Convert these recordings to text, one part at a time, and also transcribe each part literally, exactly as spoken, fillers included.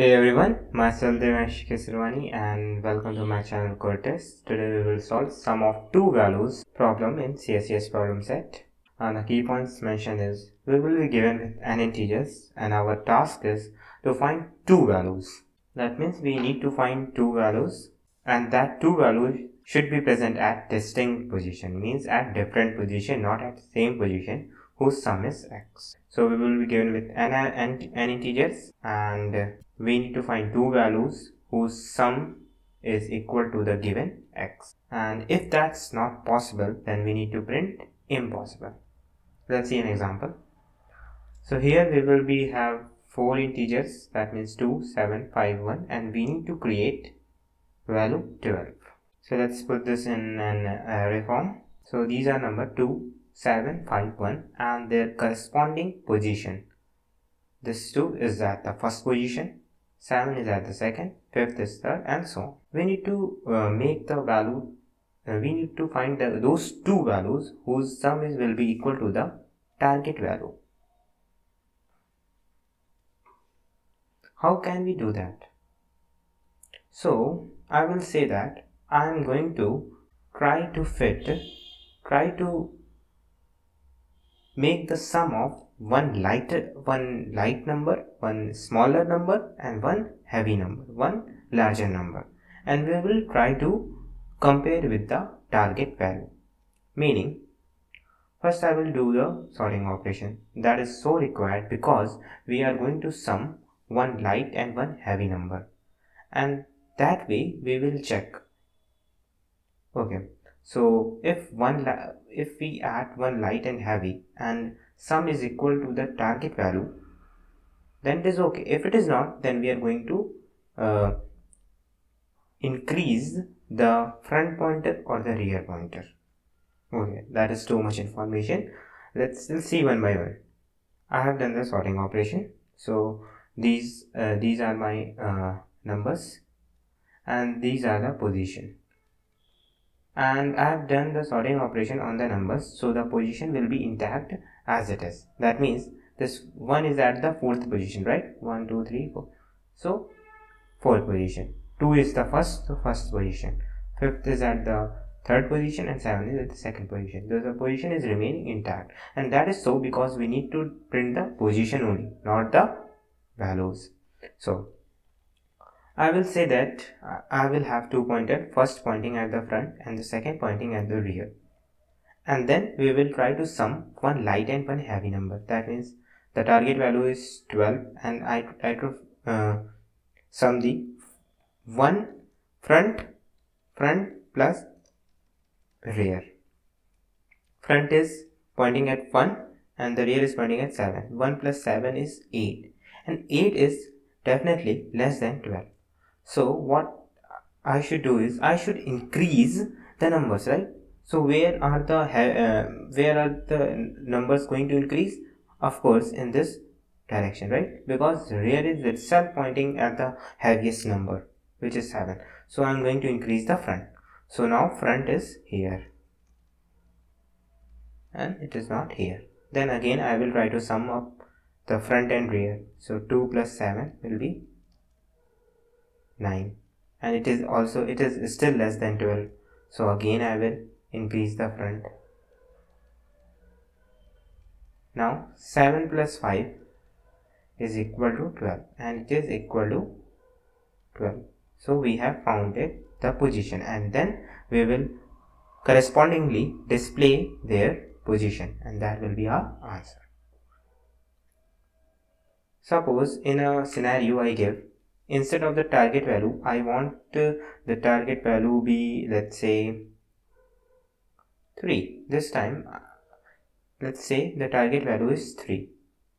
Hey everyone, myself Divyanshu Kesarwani and welcome to my channel Cortez. Today we will solve sum of two values problem in C S E S problem set. And the key points mentioned is we will be given with n integers and our task is to find two values. That means we need to find two values and that two values should be present at distinct position, means at different position, not at same position whose sum is x. So we will be given with n, n, n integers and we need to find two values whose sum is equal to the given x. And if that's not possible, then we need to print impossible. Let's see an example. So here we will be have four integers, that means two, seven, five, one, and we need to create value twelve. So let's put this in an array form. So these are number two, seven, five, one and their corresponding position. This two is at the first position, seven is at the second, fifth is third, and so on. We need to uh, make the value, uh, we need to find the, those two values whose sum is will be equal to the target value. How can we do that? So I will say that I am going to try to fit, try to make the sum of one lighter, one light number, one smaller number and one heavy number, one larger number, and we will try to compare with the target value. Meaning, first I will do the sorting operation that is so required because we are going to sum one light and one heavy number, and that way we will check. Okay, so if one if we add one light and heavy and sum is equal to the target value, then it is okay. If it is not, then we are going to uh, increase the front pointer or the rear pointer. Okay, that is too much information. Let's still see one by one. I have done the sorting operation. So these uh, these are my uh, numbers and these are the position, and I have done the sorting operation on the numbers, so the position will be intact as it is. That means this one is at the fourth position, right? One, two, three, four, so fourth position. Two is the first so first position, fifth is at the third position, and seven is at the second position. So the position is remaining intact, and that is so because we need to print the position only, not the values. So I will say that I will have two pointers, first pointing at the front and the second pointing at the rear. And then we will try to sum one light and one heavy number. That means the target value is twelve, and I try to uh, sum the one front, front plus rear. Front is pointing at one and the rear is pointing at seven. one plus seven is eight, and eight is definitely less than twelve. So what I should do is I should increase the numbers, right? So where are the uh, where are the numbers going to increase? Of course, in this direction, right? Because rear is itself pointing at the heaviest number, which is seven. So I'm going to increase the front. So now front is here and it is not here. Then again I will try to sum up the front and rear. So two plus seven will be nine, and it is also it is still less than twelve. So again I will increase the front. Now seven plus five is equal to twelve, and it is equal to twelve. So we have found it, the position, and then we will correspondingly display their position, and that will be our answer. Suppose in a scenario I give, instead of the target value, I want uh, the target value be, let's say, three. This time, uh, let's say the target value is three.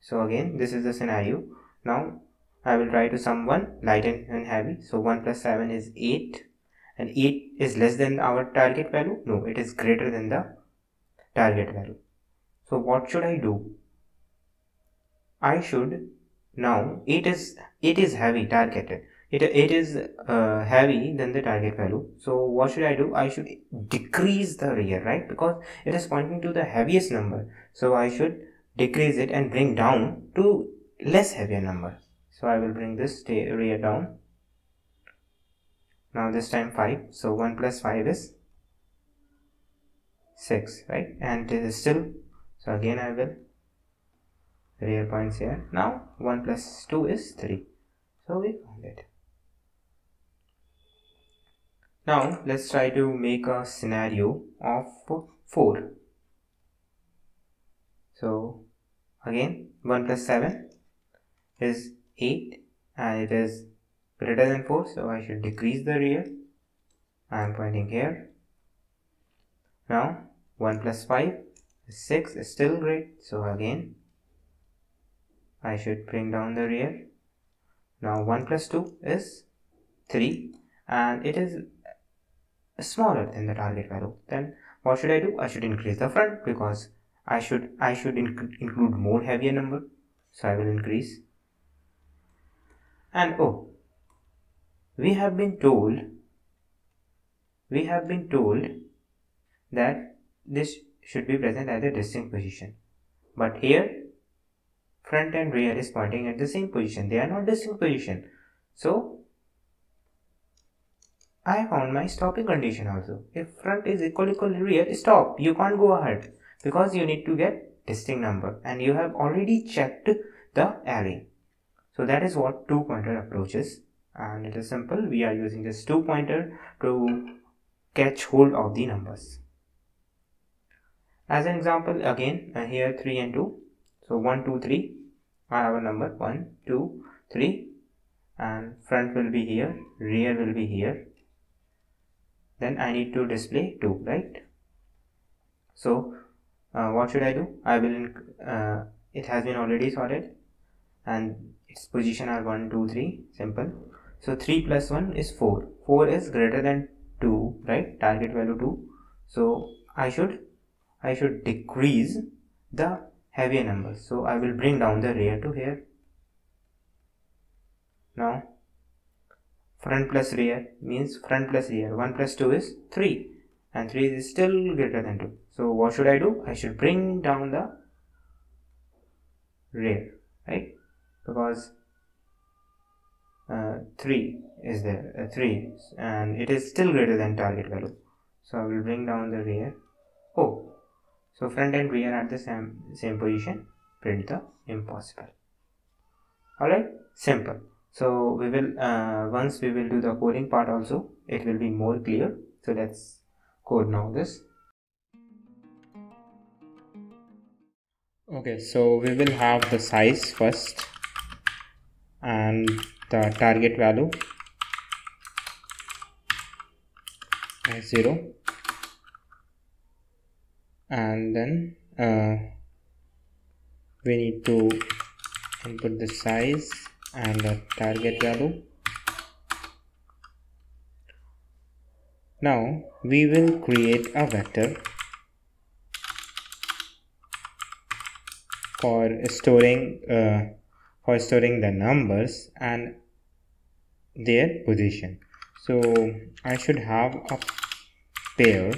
So again, this is the scenario. Now, I will try to sum one light and, and heavy. So one plus seven is eight. And eight is less than our target value? No, it is greater than the target value. So what should I do? I should... Now it is it is heavy targeted. It it is uh, heavy than the target value. So what should I do? I should decrease the rear, right? Because it is pointing to the heaviest number. So I should decrease it and bring down to less heavier number. So I will bring this area down. Now this time five. So one plus five is six, right? And this is still. So again I will real points here. Now one plus two is three. So we found it. Now let's try to make a scenario of four. So again one plus seven is eight and it is greater than four, so I should decrease the real. I am pointing here. Now one plus five is six, is still great, so again I should bring down the real. Now one plus two is three and it is smaller than the target value. Then what should I do? I should increase the front, because I should I should inc include more heavier number. So I will increase. And oh, we have been told we have been told that this should be present at a distinct position, but here front and rear is pointing at the same position. They are not distinct position. So I found my stopping condition also. If front is equal equal rear, stop. You can't go ahead, because you need to get distinct number and you have already checked the array. So that is what two pointer approach is, and it is simple. We are using this two pointer to catch hold of the numbers. As an example, again here three and two. So one, two, three. I have a number one, two, three, and front will be here, rear will be here. Then I need to display two, right? So uh, what should I do? I will uh, it has been already sorted and its position are one two three, simple. So three plus one is four. Four is greater than two, right? Target value two. So I should I should decrease the heavier number. So I will bring down the rear to here. Now front plus rear means front plus rear. one plus two is three and three is still greater than two. So what should I do? I should bring down the rear, right? Because uh, three is there, uh, three, and it is still greater than target value. So I will bring down the rear. Oh, so front and rear are the same, same position. Print the impossible. Alright, simple. So we will uh, once we will do the coding part also, it will be more clear. So let's code now this. Okay, so we will have the size first and the target value is zero, and then uh, we need to input the size and the target value. Now we will create a vector for storing uh, for storing the numbers and their position. So I should have a pair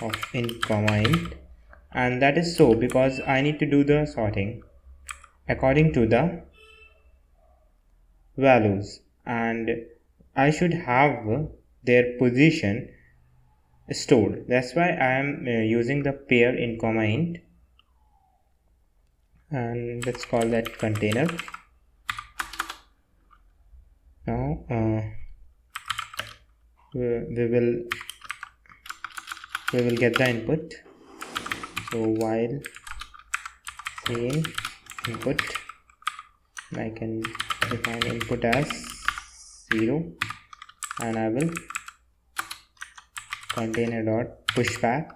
of int comma int, and that is so because I need to do the sorting according to the values, and I should have their position stored. That's why I am uh, using the pair in comma int, and let's call that container. Now uh, we, we will we will get the input. So while same input, I can define input as zero, and I will container dot pushback,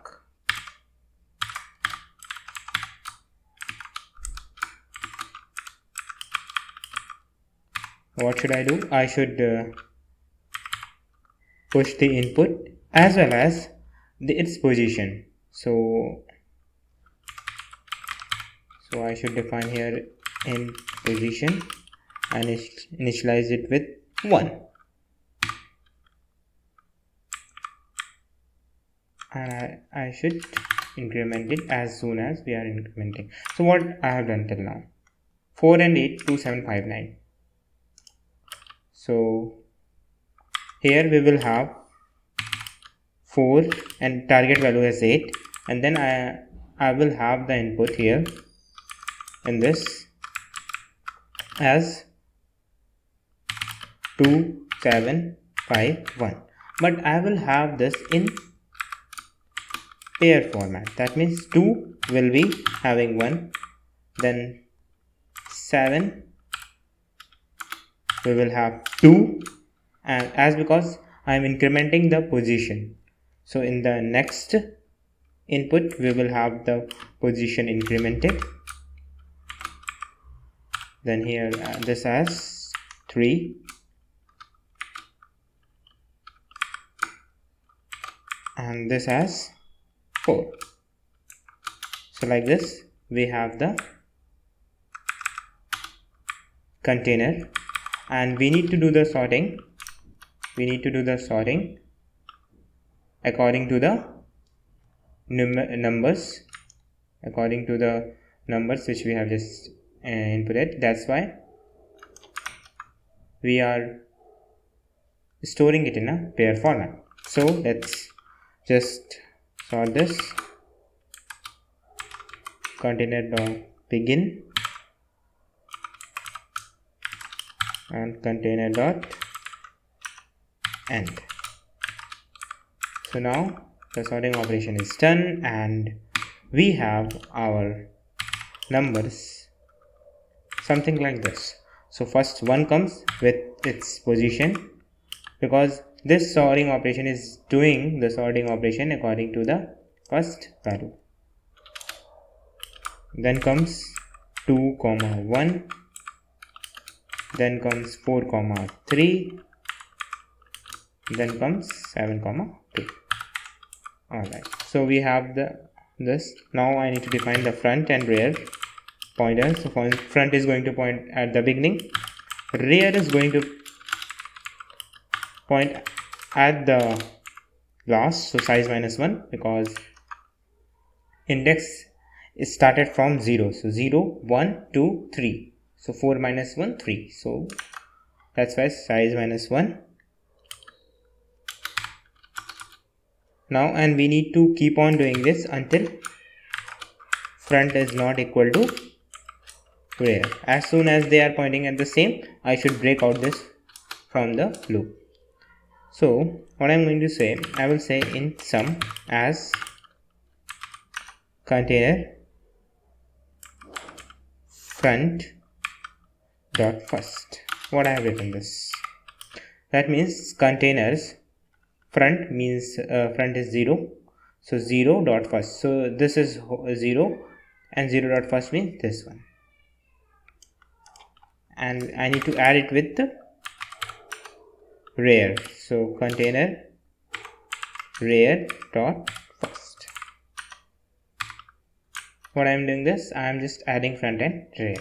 what should I do? I should uh, push the input as well as the, its position. So so I should define here in position and initialize it with one, and I, I should increment it as soon as we are incrementing. So what I have done till now. four and eight, two, seven, five, nine. So here we will have four and target value is eight, and then I, I will have the input here in this as two, seven, five, one, but I will have this in pair format. That means two will be having one, then seven we will have two, and as because I am incrementing the position, so in the next input we will have the position incremented. Then here uh, this as three, and this as four. So like this we have the container, and we need to do the sorting. We need to do the sorting according to the num numbers, according to the numbers which we have just uh, inputted. That's why we are storing it in a pair format. So let's just sort this container.begin and container.end. So now the sorting operation is done, and we have our numbers something like this. So first one comes with its position, because this sorting operation is doing the sorting operation according to the first value. Then comes two comma one, then comes four comma three, then comes seven comma two. Alright, so we have the this. Now I need to define the front and rear pointers. So front is going to point at the beginning, rear is going to point at the last, so size minus one, because index is started from zero, so zero, one, two, three, so four minus one, three, so that's why size minus one. Now, and we need to keep on doing this until front is not equal to rear. As soon as they are pointing at the same, I should break out this from the loop. So what I'm going to say, I will say in sum as container front dot first. What I have written this, that means containers front means uh, front is zero, so zero dot first. So this is zero, and zero dot first means this one, and I need to add it with the rear. So container rear dot first. What I am doing this, I am just adding front and rear.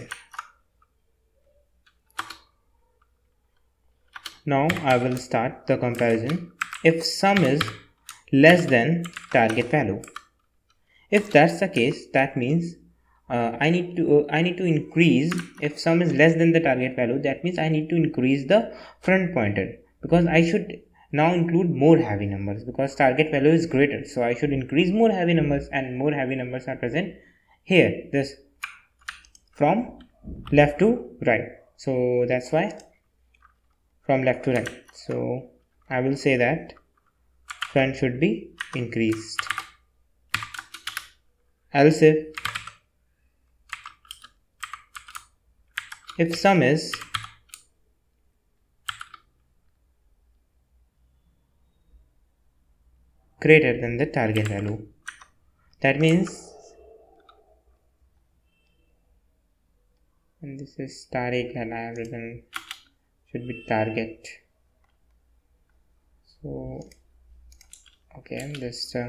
Now I will start the comparison. If sum is less than target value, if that's the case, that means uh, I need to uh, I need to increase. If sum is less than the target value, that means I need to increase the front pointer, because I should now include more heavy numbers, because target value is greater. So I should increase more heavy numbers, and more heavy numbers are present here, this from left to right. So that's why from left to right. So I will say that front should be increased. Else if, if sum is greater than the target value, that means, and this is target, and I have written should be target. So okay, I'm just uh,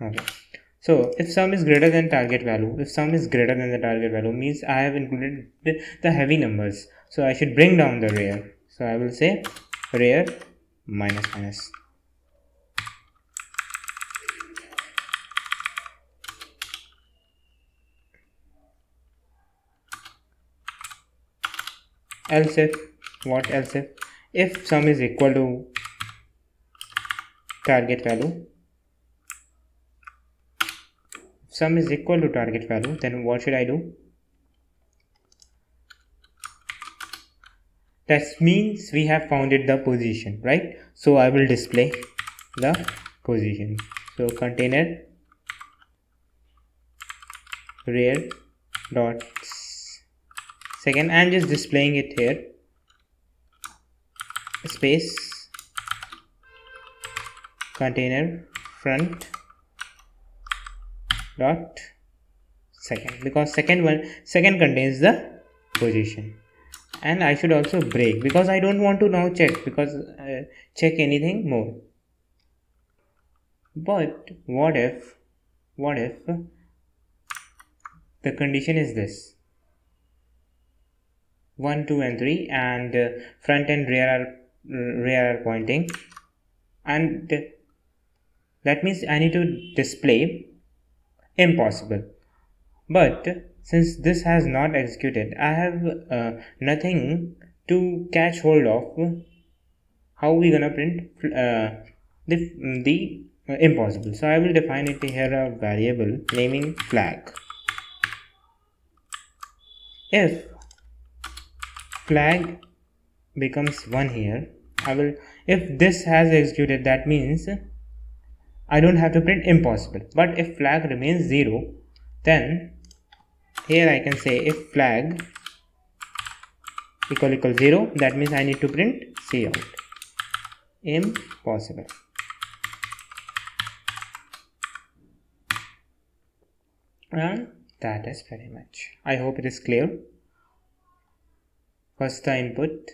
okay. So if sum is greater than target value, if sum is greater than the target value means I have included the heavy numbers, so I should bring down the rear. So I will say rear minus minus. else if, what else if, if sum is equal to target value, sum is equal to target value, then what should I do? That means we have found the position, right? So I will display the position. So container rear dot second, I'm just displaying it here, space, container front dot second, because second one second contains the position. And I should also break, because I don't want to now check, because uh, check anything more. But what if, what if the condition is this, one, two and three, and uh, front and rear are, uh, rear are pointing, and that means I need to display impossible. But since this has not executed, I have uh, nothing to catch hold of. How we gonna print uh, the, the uh, impossible? So I will define it here a variable naming flag. If flag becomes one here, I will. If this has executed, that means I don't have to print impossible. But if flag remains zero, then here I can say if flag equal equal zero, that means I need to print cout impossible. And that is very much. I hope it is clear. First the input,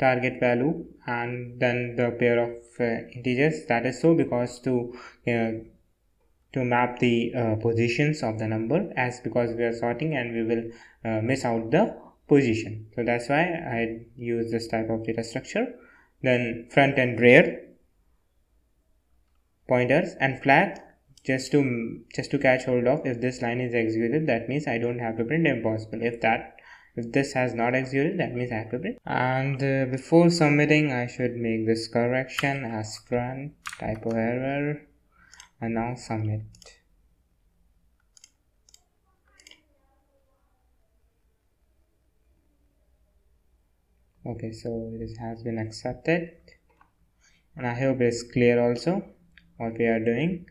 target value, and then the pair of uh, integers. That is so because to uh, to map the uh, positions of the number, as because we are sorting and we will uh, miss out the position. So that's why I use this type of data structure. Then front and rear pointers and flag, just to just to catch hold of if this line is executed, that means I don't have to print impossible. If that if this has not executed, that means I have to print. And uh, before submitting, I should make this correction as front, typo error. And now submit. Okay, so this has been accepted, and I hope it's clear also what we are doing.